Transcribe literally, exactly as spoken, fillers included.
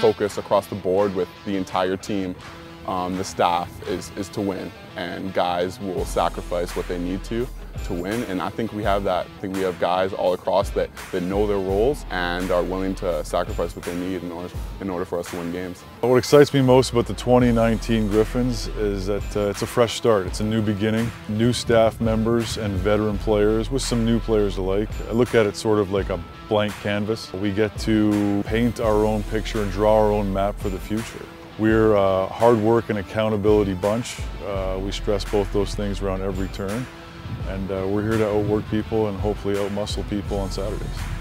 Focus across the board with the entire team, um, the staff, is, is to win, and guys will sacrifice what they need to to win. And I think we have that. I think we have guys all across that, that know their roles and are willing to sacrifice what they need in order, in order for us to win games. What excites me most about the twenty nineteen Griffins is that uh, it's a fresh start. It's a new beginning. New staff members and veteran players with some new players alike. I look at it sort of like a blank canvas. We get to paint our own picture and draw our own map for the future. We're a hard work and accountability bunch. Uh, we stress both those things around every turn. And uh, we're here to outwork people and hopefully outmuscle people on Saturdays.